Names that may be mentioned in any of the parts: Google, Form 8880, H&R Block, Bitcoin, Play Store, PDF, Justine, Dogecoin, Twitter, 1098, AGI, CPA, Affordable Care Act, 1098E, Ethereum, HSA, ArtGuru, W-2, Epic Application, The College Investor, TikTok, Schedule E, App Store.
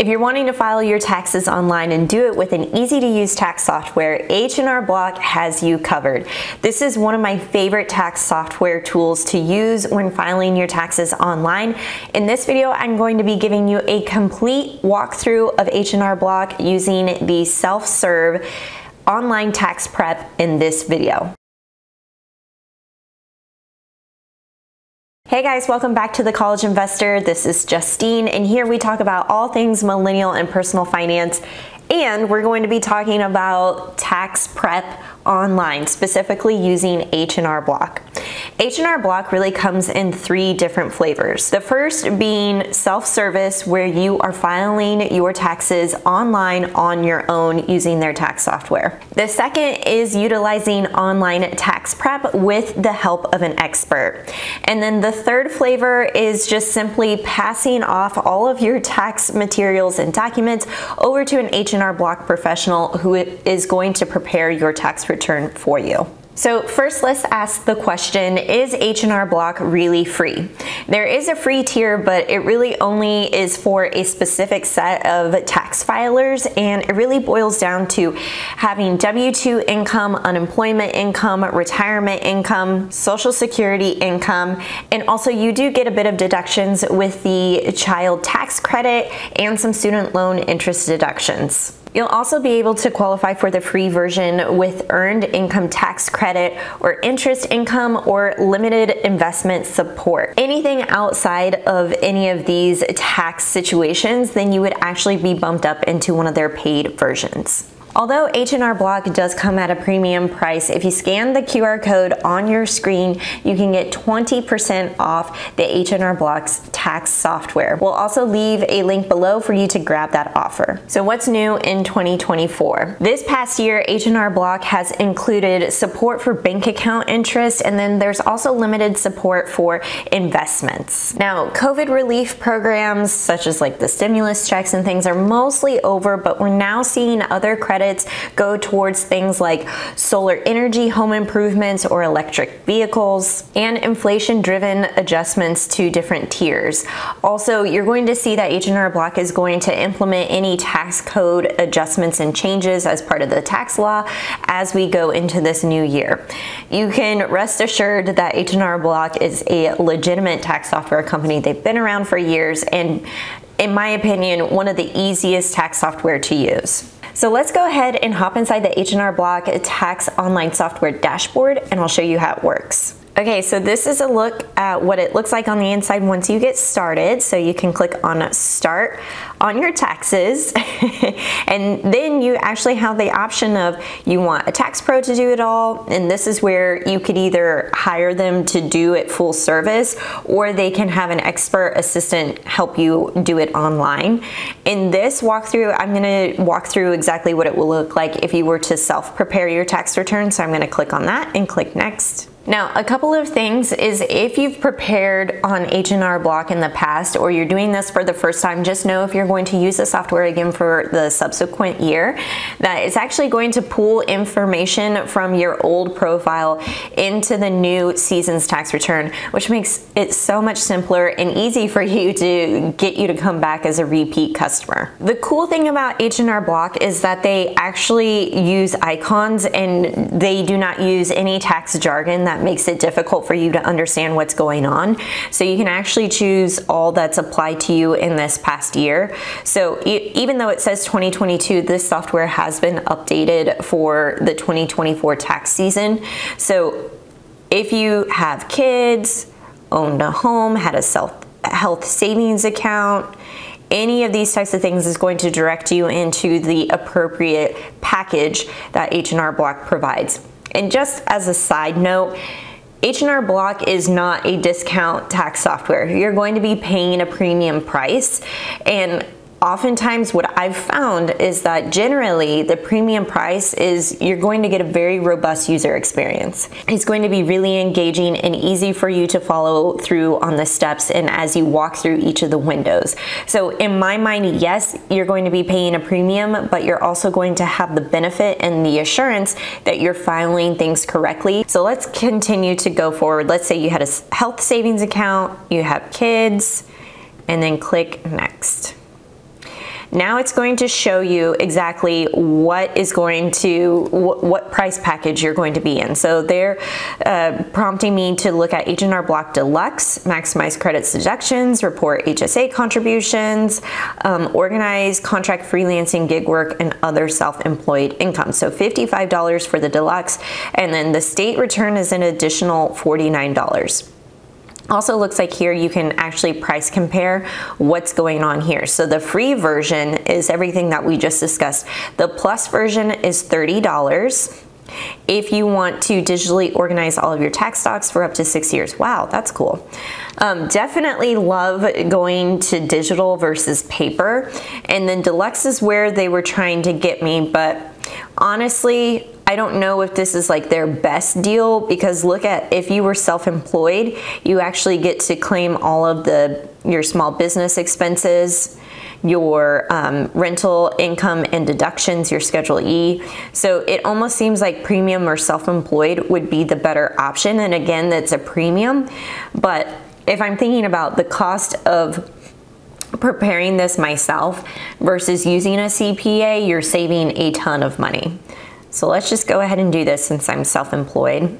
If you're wanting to file your taxes online and do it with an easy-to-use tax software, H&R Block has you covered. This is one of my favorite tax software tools to use when filing your taxes online. In this video, I'm going to be giving you a complete walkthrough of H&R Block using the self-serve online tax prep in this video. Hey guys, welcome back to The College Investor. This is Justine, and here we talk about all things millennial and personal finance, and we're going to be talking about tax prep online, specifically using H&R Block. H&R Block really comes in three different flavors. The first being self-service, where you are filing your taxes online on your own using their tax software. The second is utilizing online tax prep with the help of an expert. And then the third flavor is just simply passing off all of your tax materials and documents over to an H&R Block professional who is going to prepare your tax return for you. So first, let's ask the question, is H&R Block really free? There is a free tier, but it really only is for a specific set of tax filers, and it really boils down to having W-2 income, unemployment income, retirement income, Social Security income, and also you do get a bit of deductions with the child tax credit and some student loan interest deductions. You'll also be able to qualify for the free version with earned income tax credit or interest income or limited investment support. Anything outside of any of these tax situations, then you would actually be bumped up into one of their paid versions. Although H&R Block does come at a premium price, if you scan the QR code on your screen, you can get 20% off the H&R Block's tax software. We'll also leave a link below for you to grab that offer. So what's new in 2024? This past year, H&R Block has included support for bank account interest, and then there's also limited support for investments. Now, COVID relief programs, such as like the stimulus checks and things, are mostly over, but we're now seeing other credit go towards things like solar energy, home improvements, or electric vehicles, and inflation-driven adjustments to different tiers. Also, you're going to see that H&R Block is going to implement any tax code adjustments and changes as part of the tax law as we go into this new year. You can rest assured that H&R Block is a legitimate tax software company. They've been around for years, and in my opinion, one of the easiest tax software to use. So let's go ahead and hop inside the H&R Block Tax Online Software Dashboard, and I'll show you how it works. Okay, so this is a look at what it looks like on the inside once you get started. So you can click on Start on your taxes, and then you actually have the option of you want a tax pro to do it all, and this is where you could either hire them to do it full service, or they can have an expert assistant help you do it online. In this walkthrough, I'm going to walk through exactly what it will look like if you were to self-prepare your tax return, so I'm going to click on that and click Next. Now, a couple of things is if you've prepared on H&R Block in the past, or you're doing this for the first time, just know if you're going to use the software again for the subsequent year, that it's actually going to pull information from your old profile into the new season's tax return, which makes it so much simpler and easy for you to get you to come back as a repeat customer. The cool thing about H&R Block is that they actually use icons, and they do not use any tax jargon that makes it difficult for you to understand what's going on. So you can actually choose all that's applied to you in this past year. So even though it says 2022, this software has been updated for the 2024 tax season. So if you have kids, owned a home, had a health savings account, any of these types of things is going to direct you into the appropriate package that H&R Block provides. And just as a side note, H&R Block is not a discount tax software. You're going to be paying a premium price, and oftentimes what I've found is that generally the premium price is you're going to get a very robust user experience. It's going to be really engaging and easy for you to follow through on the steps and as you walk through each of the windows. So in my mind, yes, you're going to be paying a premium, but you're also going to have the benefit and the assurance that you're filing things correctly. So let's continue to go forward. Let's say you had a health savings account, you have kids, and then click Next. Now it's going to show you exactly what is going to, what price package you're going to be in. So they're prompting me to look at H&R Block Deluxe, maximize credits deductions, report HSA contributions, organize contract freelancing, gig work, and other self-employed income. So $55 for the Deluxe, and then the state return is an additional $49. Also looks like here you can actually price compare what's going on here. So the free version is everything that we just discussed. The plus version is $30. If you want to digitally organize all of your tax docs for up to 6 years. Wow, that's cool. Definitely love going to digital versus paper. And then Deluxe is where they were trying to get me, but honestly, I don't know if this is like their best deal, because look at, if you were self-employed, you actually get to claim all of your small business expenses, your rental income and deductions, your Schedule E. So it almost seems like premium or self-employed would be the better option. And again, that's a premium. But if I'm thinking about the cost of preparing this myself versus using a CPA, you're saving a ton of money. So let's just go ahead and do this since I'm self-employed.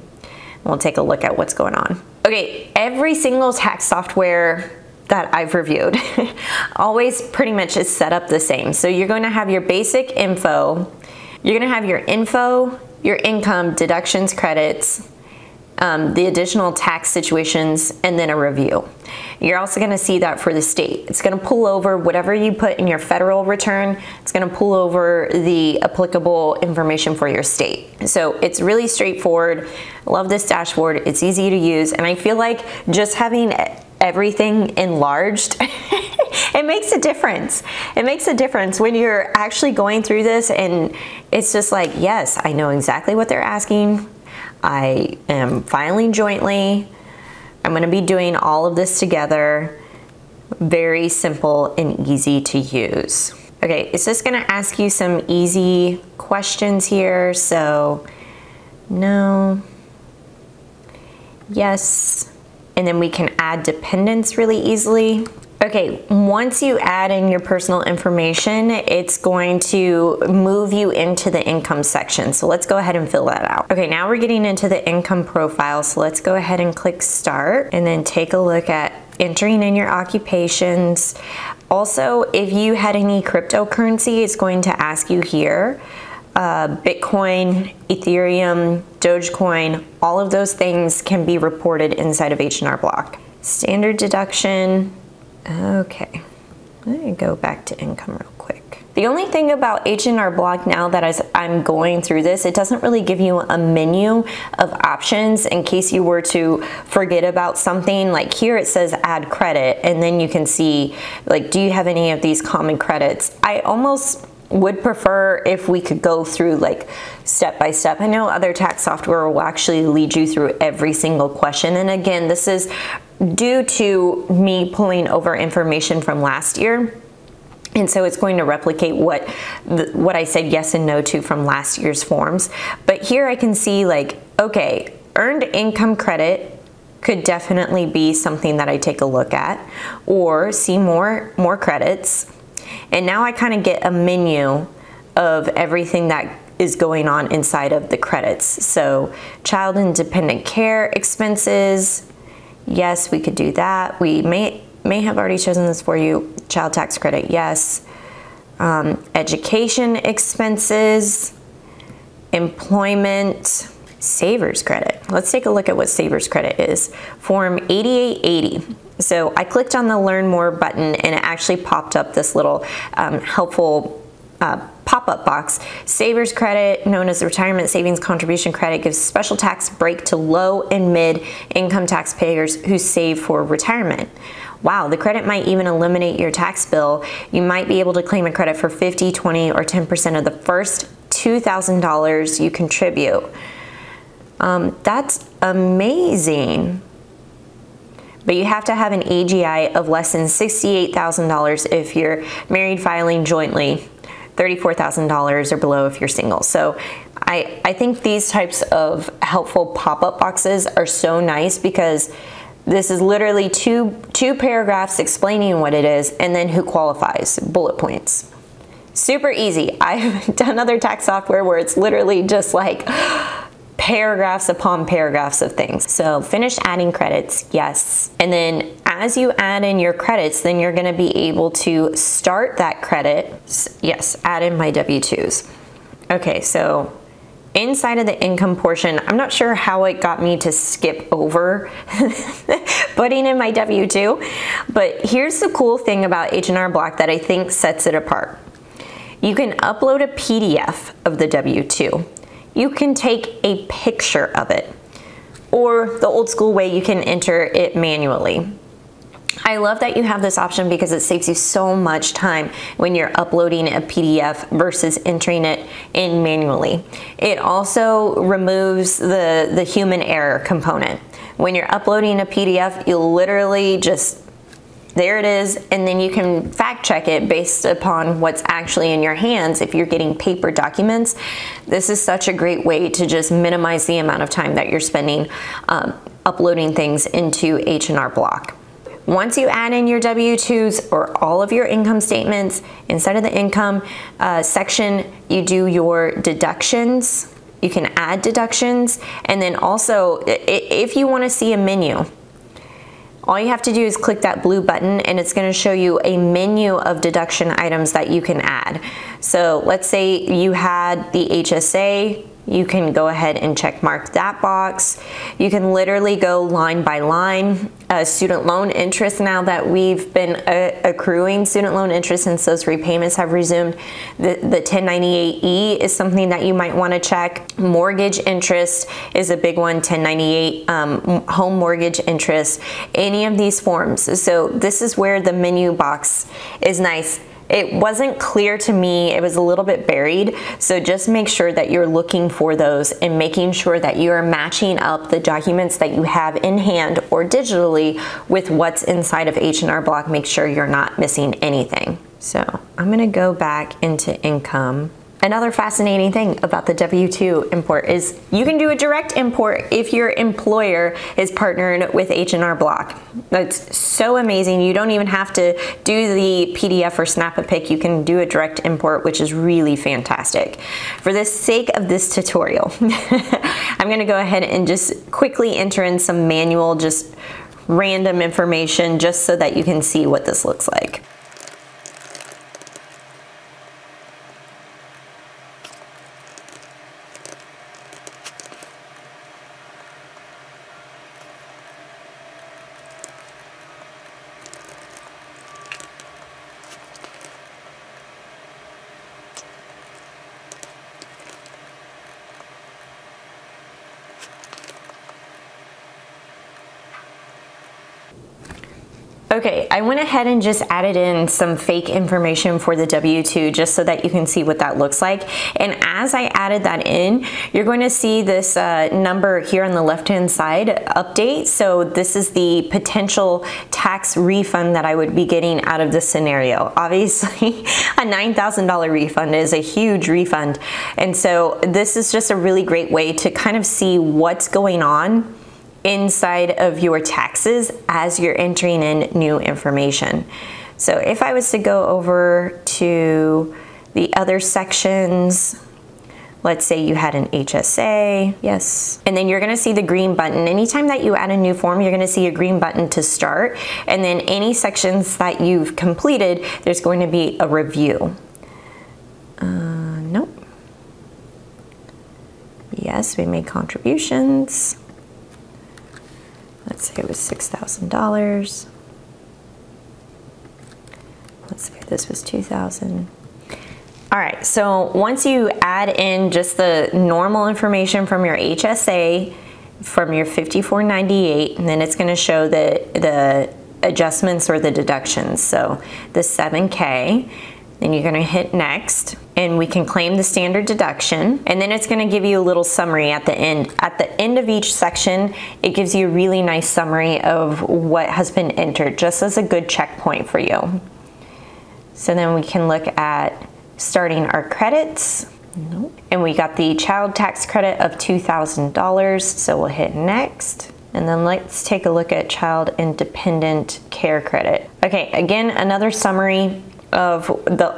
We'll take a look at what's going on. Okay, every single tax software that I've reviewed always pretty much is set up the same. So you're going to have your basic info, you're going to have your info, your income, deductions, credits, the additional tax situations, and then a review. You're also going to see that for the state. It's going to pull over whatever you put in your federal return. It's going to pull over the applicable information for your state. So it's really straightforward. I love this dashboard. It's easy to use. And I feel like just having everything enlarged, it makes a difference. It makes a difference when you're actually going through this, and it's just like, yes, I know exactly what they're asking. I am filing jointly. I'm going to be doing all of this together. Very simple and easy to use. Okay, it's just going to ask you some easy questions here. So, no, yes, and then we can add dependents really easily. Okay, once you add in your personal information, it's going to move you into the income section. So let's go ahead and fill that out. Okay, now we're getting into the income profile. So let's go ahead and click start, and then take a look at entering in your occupations. Also, if you had any cryptocurrency, it's going to ask you here. Bitcoin, Ethereum, Dogecoin, all of those things can be reported inside of H&R Block. Standard deduction. Okay, let me go back to income real quick. The only thing about H&R Block now that I'm going through this, it doesn't really give you a menu of options in case you were to forget about something. Like here it says add credit, and then you can see, like, do you have any of these common credits? I almost would prefer if we could go through like step by step. I know other tax software will actually lead you through every single question. And again, this is due to me pulling over information from last year. And so it's going to replicate what I said yes and no to from last year's forms. But here I can see, like, okay, earned income credit could definitely be something that I take a look at, or see more credits. And now I kind of get a menu of everything that is going on inside of the credits. So child and dependent care expenses. Yes, we could do that. We may have already chosen this for you. Child tax credit, yes. Education expenses, employment, savers credit. Let's take a look at what savers credit is. Form 8880. So I clicked on the learn more button, and it actually popped up this little helpful pop-up box. Savers credit, known as the retirement savings contribution credit, gives special tax break to low and mid income taxpayers who save for retirement. Wow, the credit might even eliminate your tax bill. You might be able to claim a credit for 50, 20, or 10% of the first $2,000 you contribute. That's amazing. But you have to have an AGI of less than $68,000 if you're married filing jointly, $34,000 or below if you're single. So I think these types of helpful pop-up boxes are so nice, because this is literally two paragraphs explaining what it is, and then who qualifies, bullet points. Super easy. I've done other tax software where it's literally just like paragraphs upon paragraphs of things. So finish adding credits, yes. And then as you add in your credits, then you're gonna be able to start that credit. Yes, add in my W-2s. Okay, so inside of the income portion, I'm not sure how it got me to skip over putting in my W-2, but here's the cool thing about H&R Block that I think sets it apart. You can upload a PDF of the W-2. You can take a picture of it, or the old school way, you can enter it manually. I love that you have this option because it saves you so much time when you're uploading a PDF versus entering it in manually. It also removes the human error component. When you're uploading a PDF, you literally just, there it is, and then you can fact check it based upon what's actually in your hands if you're getting paper documents. This is such a great way to just minimize the amount of time that you're spending uploading things into H&R Block. Once you add in your W-2s or all of your income statements, inside of the income section, you do your deductions. You can add deductions, and then also, if you want to see a menu, all you have to do is click that blue button and it's going to show you a menu of deduction items that you can add. So let's say you had the HSA, you can go ahead and check mark that box. You can literally go line by line. Student loan interest, now that we've been accruing student loan interest since those repayments have resumed, the 1098E is something that you might want to check. Mortgage interest is a big one, 1098, home mortgage interest, any of these forms. So this is where the menu box is nice. It wasn't clear to me, it was a little bit buried, so just make sure that you're looking for those and making sure that you are matching up the documents that you have in hand or digitally with what's inside of H&R Block. Make sure you're not missing anything. So I'm gonna go back into income. Another fascinating thing about the W-2 import is you can do a direct import if your employer is partnered with H&R Block. That's so amazing. You don't even have to do the PDF or snap a pic. You can do a direct import, which is really fantastic. For the sake of this tutorial, I'm gonna go ahead and just quickly enter in some manual, just random information, just so that you can see what this looks like. Okay, I went ahead and just added in some fake information for the W-2 just so that you can see what that looks like. And as I added that in, you're going to see this number here on the left-hand side, update. So this is the potential tax refund that I would be getting out of this scenario. Obviously, a $9,000 refund is a huge refund. And so this is just a really great way to kind of see what's going on inside of your taxes as you're entering in new information. So if I was to go over to the other sections, let's say you had an HSA, yes. And then you're gonna see the green button. Anytime that you add a new form, you're gonna see a green button to start. And then any sections that you've completed, there's going to be a review. Nope. Yes, we made contributions. Let's say it was $6,000. Let's say this was $2,000. All right, so once you add in just the normal information from your HSA, from your 5498, and then it's gonna show the adjustments or the deductions. So the 7K, then you're gonna hit next, and we can claim the standard deduction. And then it's gonna give you a little summary at the end. At the end of each section, it gives you a really nice summary of what has been entered, just as a good checkpoint for you. So then we can look at starting our credits. And we got the child tax credit of $2,000, so we'll hit next. And then let's take a look at child and dependent care credit. Okay, again, another summary. of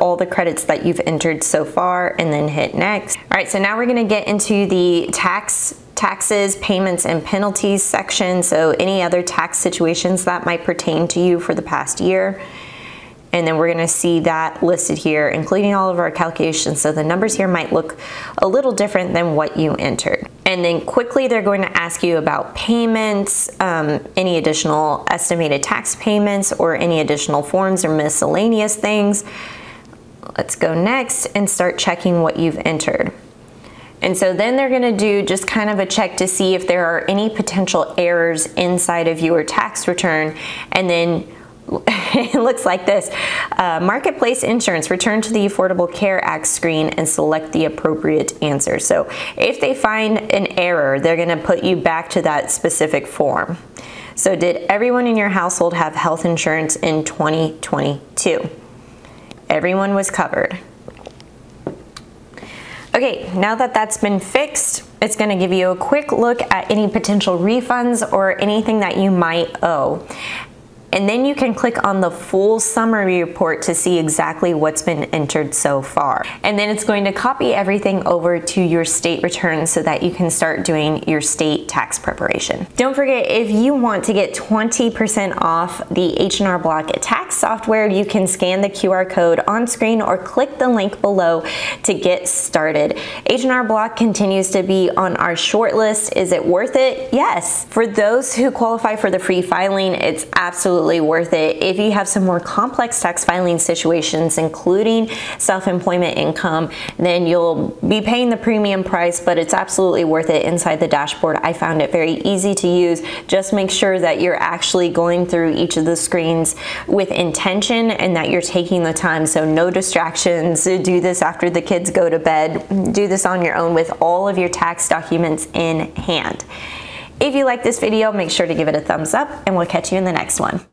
all the credits that you've entered so far, and then hit next. All right, so now we're gonna get into the taxes, payments, and penalties section, so any other tax situations that might pertain to you for the past year. And then we're gonna see that listed here, including all of our calculations. So the numbers here might look a little different than what you entered. And then quickly, they're going to ask you about payments, any additional estimated tax payments, or any additional forms or miscellaneous things. Let's go next and start checking what you've entered. And so then they're gonna do just kind of a check to see if there are any potential errors inside of your tax return. And then it looks like this. Marketplace insurance, return to the Affordable Care Act screen and select the appropriate answer. So if they find an error, they're gonna put you back to that specific form. So did everyone in your household have health insurance in 2022? Everyone was covered. Okay, now that that's been fixed, it's gonna give you a quick look at any potential refunds or anything that you might owe. And then you can click on the full summary report to see exactly what's been entered so far. And then it's going to copy everything over to your state return so that you can start doing your state tax preparation. Don't forget, if you want to get 20% off the H&R Block tax software, you can scan the QR code on screen or click the link below to get started. H&R Block continues to be on our short list. Is it worth it? Yes. For those who qualify for the free filing, it's absolutely worth it. If you have some more complex tax filing situations, including self-employment income, then you'll be paying the premium price, but it's absolutely worth it inside the dashboard. I found it very easy to use. Just make sure that you're actually going through each of the screens with intention and that you're taking the time, so no distractions. Do this after the kids go to bed. Do this on your own with all of your tax documents in hand. If you like this video, make sure to give it a thumbs up, and we'll catch you in the next one.